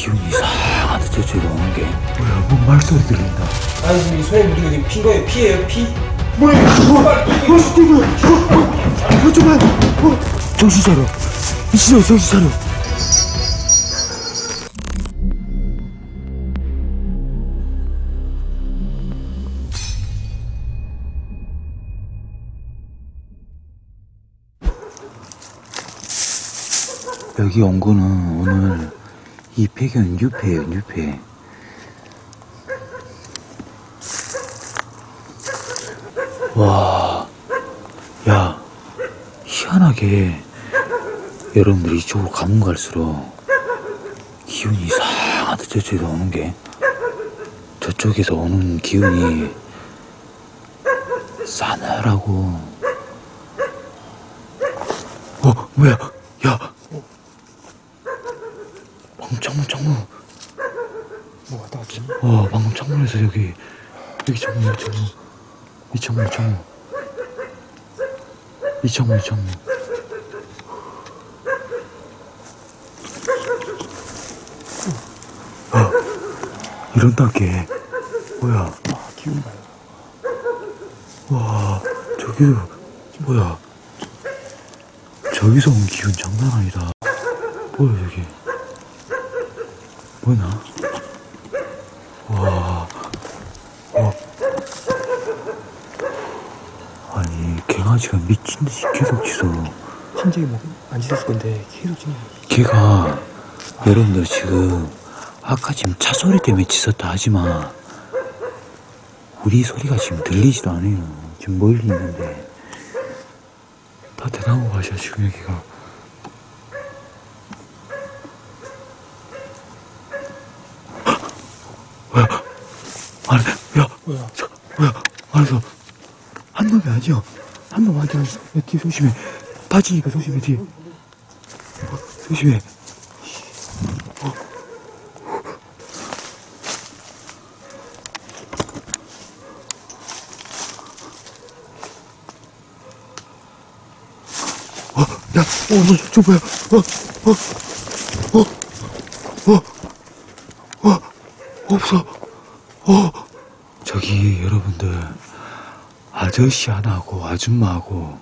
기운이 이상한 듯이 오는 게 뭐야? 뭐 말소리 들린다. 아니 지금 이 손에 묻은 게 핀 거예요? 피예요? 피? 뭐야? 이거 좀 봐. 정신 차려. 미친놈 정신 차려. 여기 온 거는 오늘 이 폐견 유폐예요, 유폐. 와, 야, 희한하게 여러분들이 이쪽으로 가면 갈수록 기운이 이상하다. 저쪽에서 오는 게, 저쪽에서 오는 기운이 싸늘하고. 뭐야, 야. 방금 창문 뭐 왔다 갔지? 와, 방금 창문에서 여기 창문 아, 이런 따게 뭐야? 아, 기운 봐요. 와, 저기도 뭐야? 저기서 온 기운 장난 아니다. 뭐야 여기? 뭐냐? 와, 아니 개가지가 미친 듯이 계속 짖어. 한적이 뭐 안 짖었을 건데 계속 짖네. 개가 여러분들 지금 아까 지금 차 소리 때문에 짖었다 하지만 우리 소리가 지금 들리지도 않아요. 지금 멀리 있는데 다 대나무 밭이야 지금 여기가. 아니, 야, 뭐야, 알았어. 한 놈이 아니야. 한 놈 완전 뒤에 조심해. 다치니까 조심해, 뒤에. 조심해. 야, 너 저 뭐야? 없어. 저기 여러분들 아저씨 하나하고 아줌마하고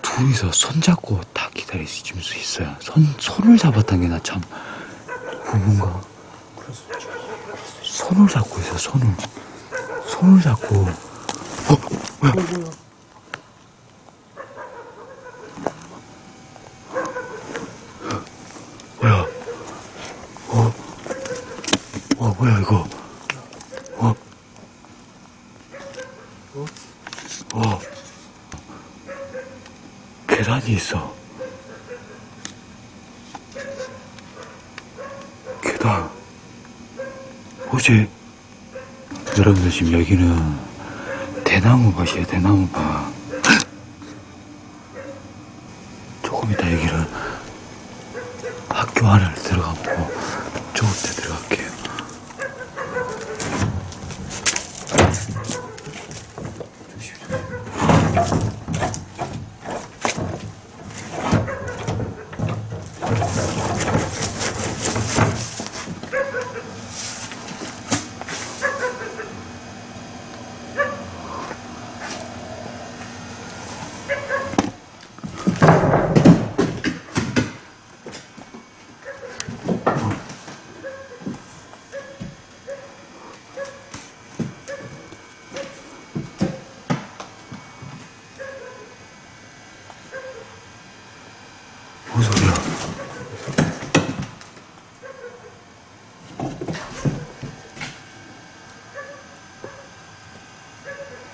둘이서 손잡고 다 기다릴 수 있어요. 손을 잡았던 게 나 참 뭔가 손을 잡고 있어. 손을 잡고 뭐야? 뭐야 이거? 계단이 있어. 계단. 어제 여러분들 지금 여기는 대나무밭이에요. 대나무밭. 조금 이따 여기를 학교 안을 들어가고 조금 이따 들어갈게요.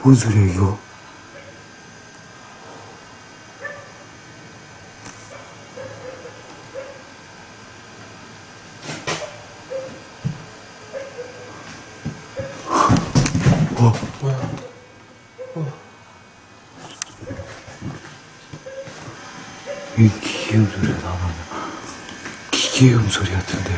뭔 소리야 이거? 뭐야? 이 기계음 소리가 나와요. 기계음 소리 같은데.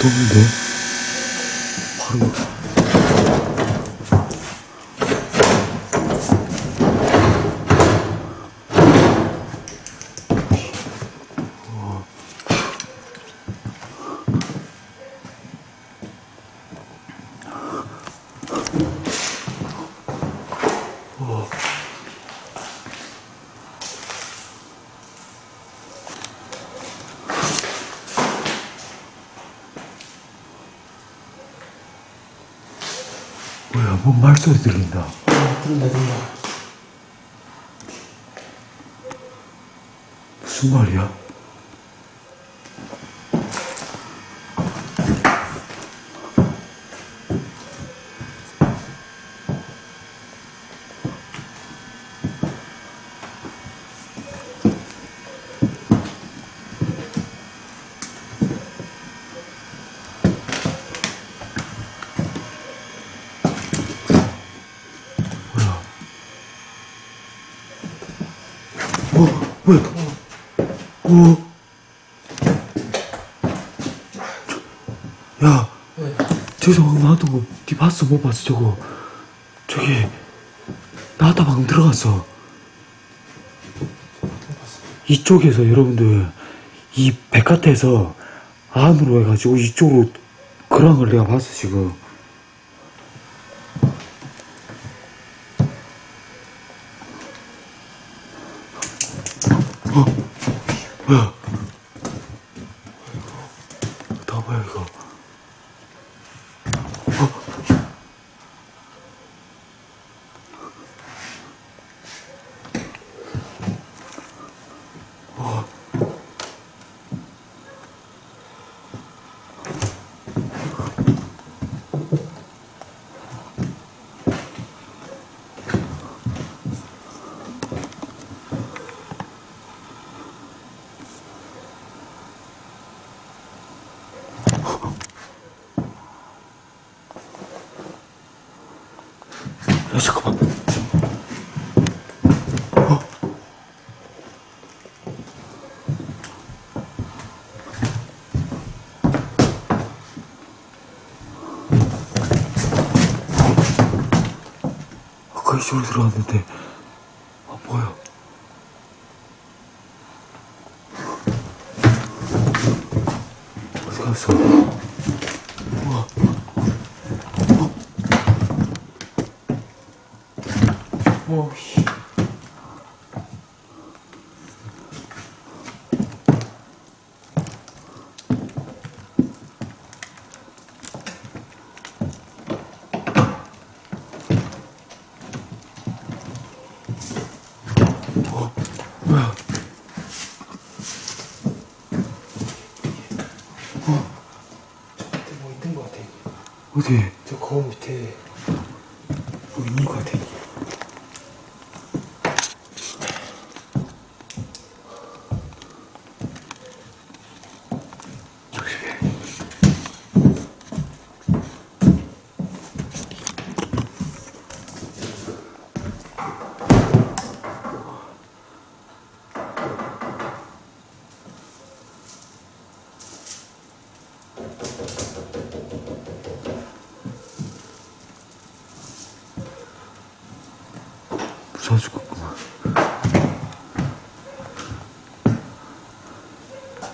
더운데 바로 뭔 말소리 들린다. 들린다. 무슨 말이야? 뭐야? 야, 네. 저 방금 놔두고 니 봤어? 못 봤어? 저기 나왔다 방금 들어갔어. 이쪽에서 여러분들 이 백화트에서 안으로 해가지고 이쪽으로 그런 걸 내가 봤어 지금. 뭐야? 다 뭐야 이거? 야, 잠깐만. 아까 이 소리 들어왔는데 안 보여. 어디 갔어? 어디? 저 거울 밑에 뭐 있는 것 같아. 조심해. 무서워 죽겠구만.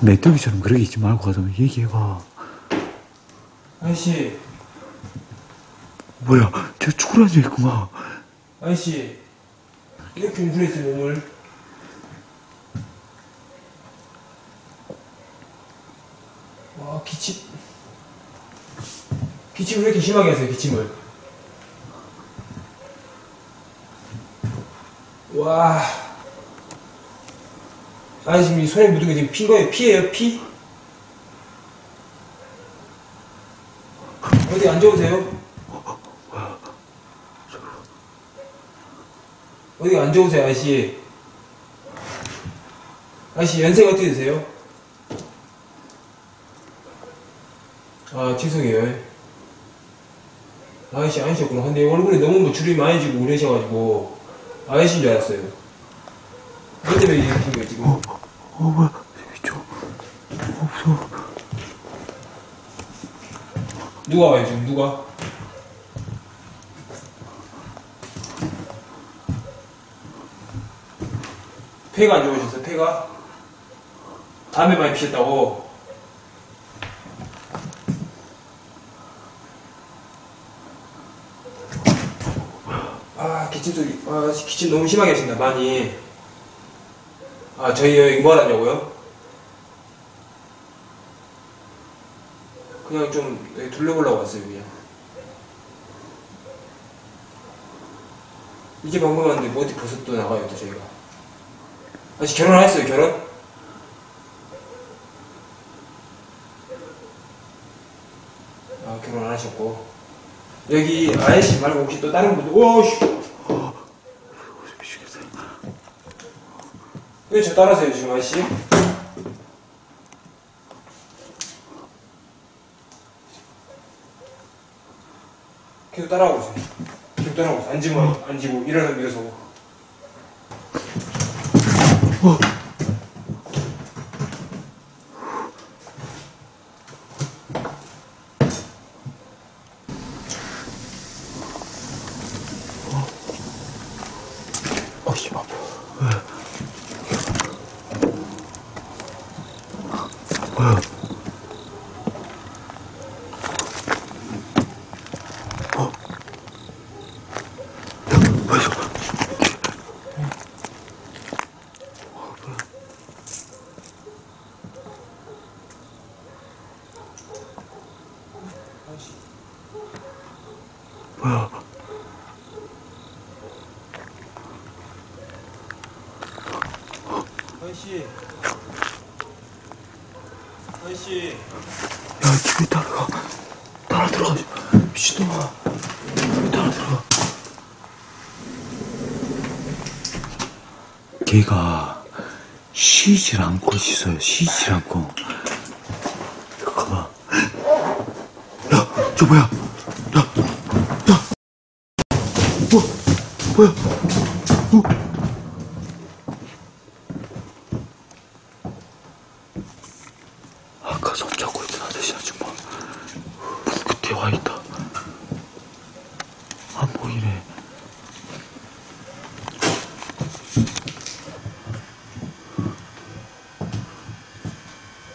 메뚜기처럼 그러게 있지 말고 가서 얘기해봐. 아저씨. 뭐야, 쟤 죽으러 앉아있구만. 아저씨, 이렇게 움직였어요, 몸을. 와, 기침을 왜 이렇게 심하게 하세요, 기침을. 와, 아니 지금 이 손에 묻은 게 지금 피거예요? 피예요? 피? 어디 안 좋으세요? 어디 안 좋으세요, 아저씨? 아저씨 연세가 어떻게 되세요? 아 죄송해요. 아저씨 아니셨구나. 근데 얼굴에 너무 주름이 많이 지고 오래셔가지고. 아저씨인 줄 알았어요. 근데 왜 이렇게 거야 지금? 뭐야? 이쪽. 무서워. 누가 와요 지금? 누가? 폐가 안 좋으셨어요? 폐가? 담배 많이 피셨다고? 아 기침 소리, 아 기침 너무 심하게 하신다 많이. 아 저희 여행 뭐 하냐고요? 그냥 좀 여기 둘러보려고 왔어요 그냥. 이게 방금 왔는데 뭐 어디 벌써 또 나가요 또 저희가. 아직 결혼 안 했어요 결혼? 아 결혼 안 하셨고. 여기 아저씨 말고 혹시 또 다른 분들? 오씨 미치겠어요. 왜 저 따라하세요 지금 아저씨? 계속 따라하고 있어요. 계속 따라하고 있어요. 앉으면 앉고 일어나서 일어서고. 아저씨, 아저씨. 야, 집에 따라가. 따라 들어가. 미친놈아. 따라 들어가. 걔가 쉬질 않고 씻어요. 쉬질 않고. 가봐. 야, 저 뭐야? 야, 야. 뭐야?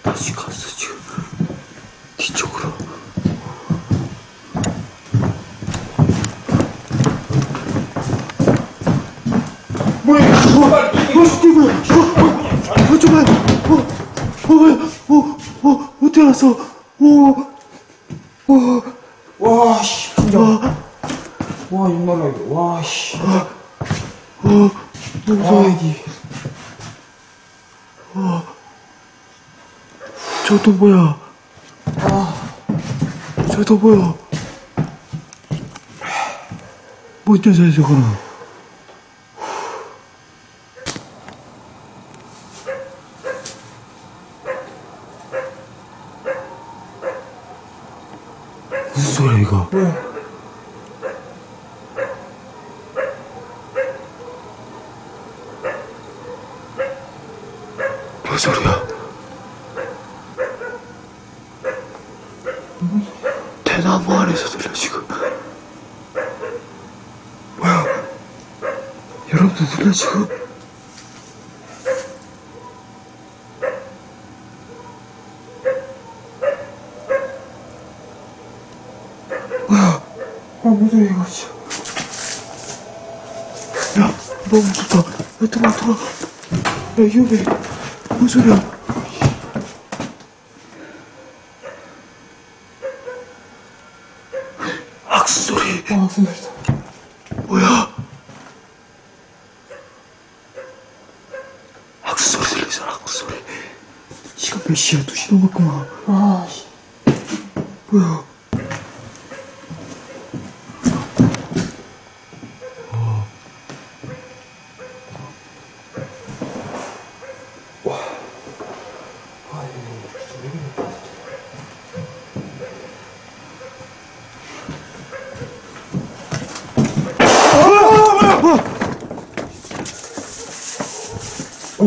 다시 갔어 지금 뒤쪽으로. 뭐야? 어떻게 알았어? 와 씨 진짜. 와 6만원. 와 씨. 너무 무서워 애기. 저 또 뭐야? 아, 저 또 뭐야? 뭐 있잖아요 저거는. 무슨 소리야 이거? 네. 무슨 소리야? 대나무 안에서 들려 지금. 뭐야? 여러분들 들려 지금? 뭐야? 무슨 일이야 이거? 야 너무 무섭다. 야 들어와. 야 위험해. 무슨 소리야? 악수소리. 악수소리다. 뭐야? 악수소리 들리잖아. 악수소리. 시간 몇 시야? 2시 넘었구만. 아 씨. 뭐야? 와. 와 이거 진짜 왜 이래?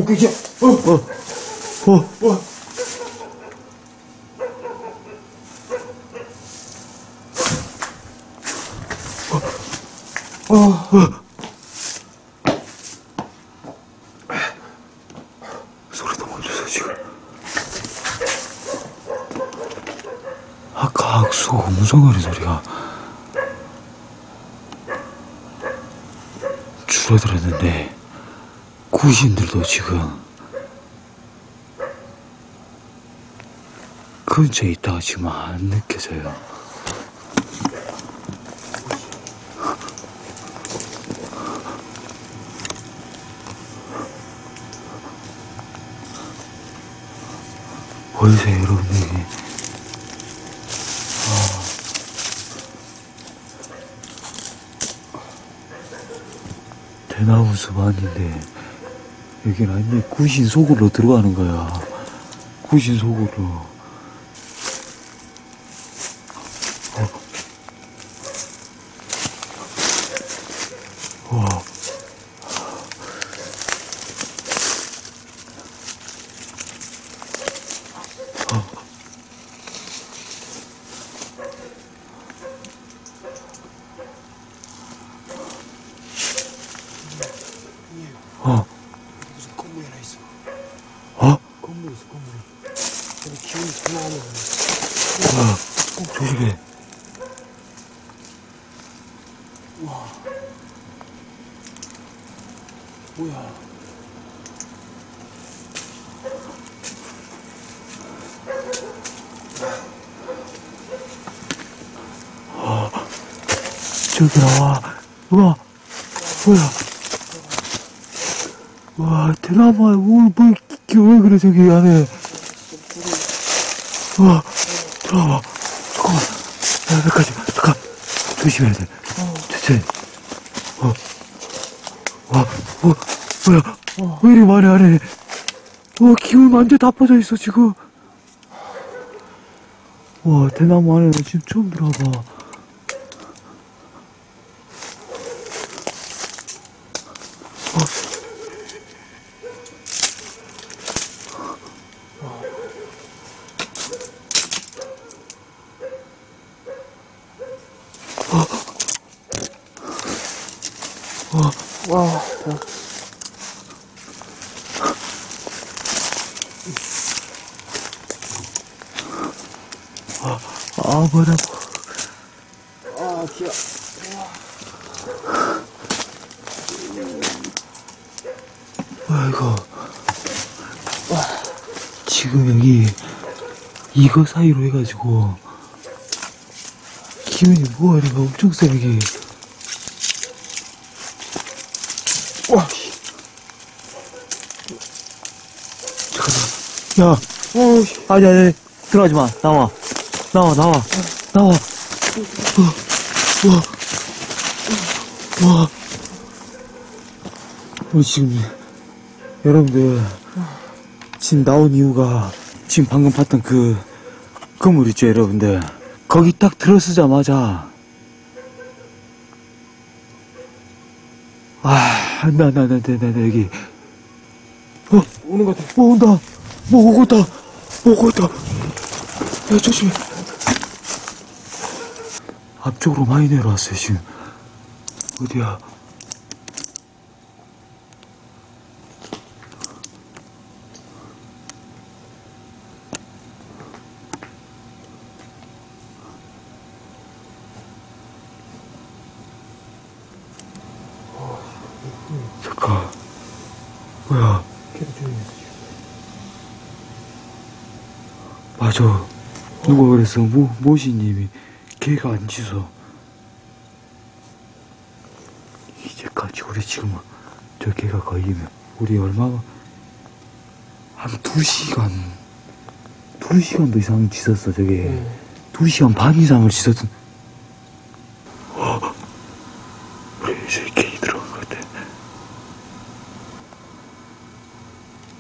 그게 소리도 멈춰서 지금. 아까 악수가 웅성거리는 소리가 줄어들었는데 귀신들도 지금 근처에 있다가 지금 안 느껴져요. 보이세요, 여러분들? 대나무 숲 아닌데 여기는 아니네. 구신 속으로 들어가는 거야. 구신 속으로. 조심해. 우와. 뭐야. 저기 나와. 우와. 뭐야. 와, 대나무야. 왜 그래, 저기 안에. 우와. 들어와. 잠깐만. 야, 여기까지. 잠깐. 조심해야 돼. 천천히. 뭐야. 왜 이리 말해, 안해. 와, 기운 완전 다 빠져있어, 지금. 와, 대나무 안에 지금 처음 들어와봐. 귀여워. 아이고. 지금 여기 이거 사이로 해가지고 기운이 뭐야, 이거 엄청 세, 여기. 와. 잠깐만. 야. 아니. 들어가지 마. 나와. 와. 지금, 여러분들, 지금 나온 이유가, 지금 방금 봤던 그, 건물 있죠, 여러분들. 거기 딱 들어서자마자, 나, 여기. 오는 것 같아. 온다. 오고 있다. 야, 조심해. 앞쪽으로 많이 내려왔어요, 지금. 어디야? 잠깐. 뭐야? 맞아. 누가 그랬어? 모시님이. 개가 안 짖어. 이제까지 우리 지금 저 개가 걸리면 우리 얼마나 한 2시간도 이상 짖었어, 저게. 2시간 반 이상을 짖었던. 우리 이제 개이 들어간 것 같아.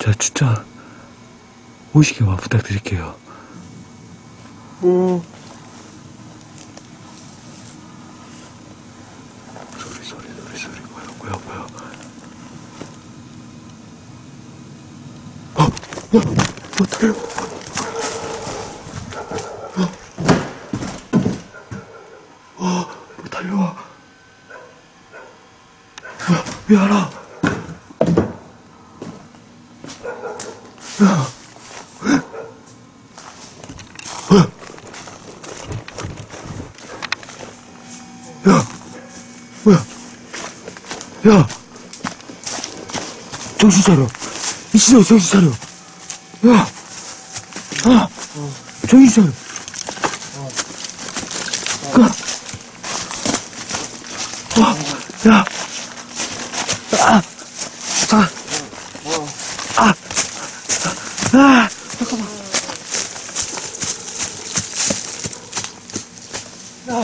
자, 진짜 오시기만 부탁드릴게요. 뭐 달려와. 미안아. 야, 뭐야? 야, 정신 차려. 이씨야, 정신 차려. 야, 아, 정신 차려. 야, 아, 잠깐, 아, 잠깐만. 야.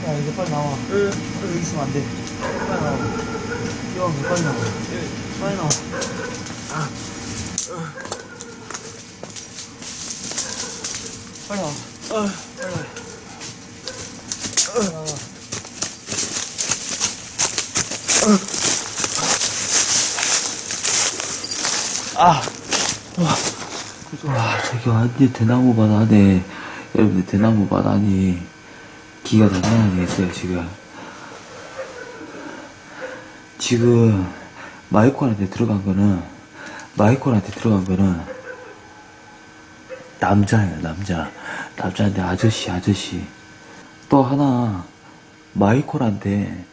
야, 이제 빨리 나와. 응. 여기 있으면 안 돼. 빨리 나와. 야, 빨리 나와. 응. 빨리 나와. 아. 빨리 나와. 어. 빨리 나와. 빨리 나와. 아, 와, 저기 완전 대나무밭 안에, 여러분들 대나무밭 안이 기가 장난이 있어요, 지금. 지금, 마이콜한테 들어간 거는, 남자예요, 남자. 남자한테 아저씨. 또 하나, 마이콜한테,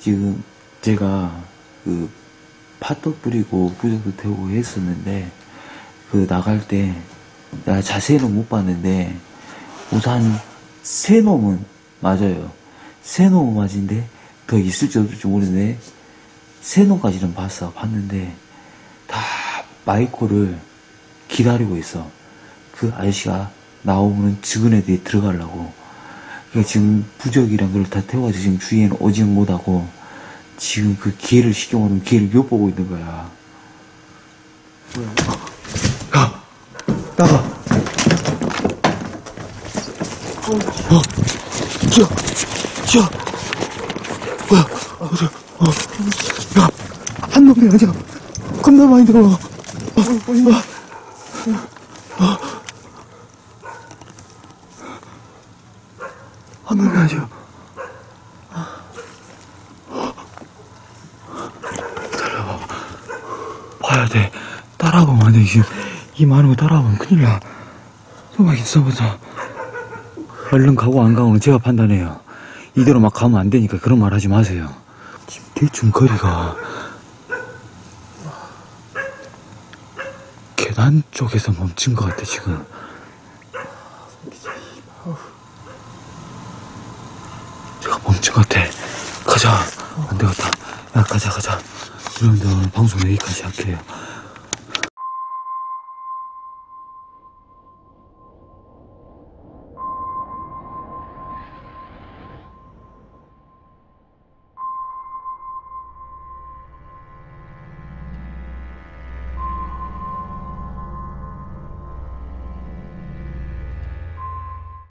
지금 제가, 팥도 뿌리고 부적도 태우고 했었는데 나갈 때 내가 자세히는 못 봤는데 우선 세 놈은 맞아요. 세 놈은 맞은데 더 있을지 없을지 모르는데 세 놈까지는 봤는데 다 마이콜을 기다리고 있어. 그 아저씨가 나오면 죽은 애들이 들어가려고. 그러니까 지금 부적이랑 그걸 다 태워서 지금 주위에는 오지 못하고 지금 그 기회를 시켜보는 기회를 엿보고 있는 거야. 뭐야? 가! 나가! 튀어! 뭐야? 야! 한 놈이 아니야! 겁나 많이 들어와! 한 놈이 아니야! 돼. 따라가면 안 돼. 지금 이 많은 거 따라가면 큰일 나. 소박이 써보자. 얼른 가고 안 가고는 제가 판단해요. 이대로 막 가면 안 되니까 그런 말 하지 마세요. 지금 대충 거리가 계단 쪽에서 멈춘 것 같아 지금. 제가 멈춘 것 같아. 가자. 안 되겠다. 야 가자. 여러분들 오늘 방송 여기까지 할게요.